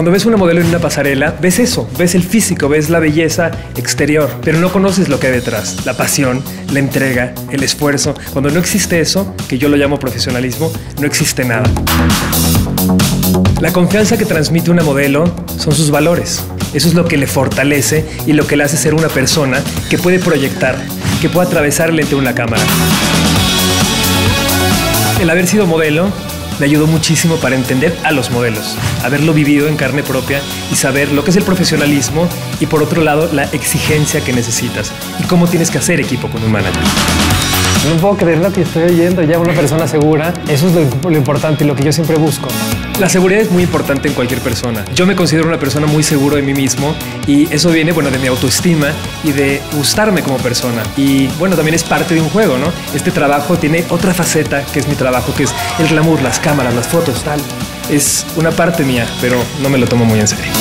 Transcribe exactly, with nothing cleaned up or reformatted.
cuando ves una modelo en una pasarela, ves eso, ves el físico, ves la belleza exterior, pero no conoces lo que hay detrás, la pasión, la entrega, el esfuerzo. Cuando no existe eso, que yo lo llamo profesionalismo, no existe nada. La confianza que transmite una modelo son sus valores. Eso es lo que le fortalece y lo que le hace ser una persona que puede proyectar, que puede atravesar el lente de una cámara. El haber sido modelo me ayudó muchísimo para entender a los modelos, haberlo vivido en carne propia y saber lo que es el profesionalismo y, por otro lado, la exigencia que necesitas y cómo tienes que hacer equipo con un manager. No puedo creer lo que estoy oyendo, ya una persona segura. Eso es lo, lo importante y lo que yo siempre busco. La seguridad es muy importante en cualquier persona. Yo me considero una persona muy segura de mí mismo y eso viene, bueno, de mi autoestima y de gustarme como persona. Y, bueno, también es parte de un juego, ¿no? Este trabajo tiene otra faceta que es mi trabajo, que es el glamour, las cámaras, las fotos, tal. Es una parte mía, pero no me lo tomo muy en serio.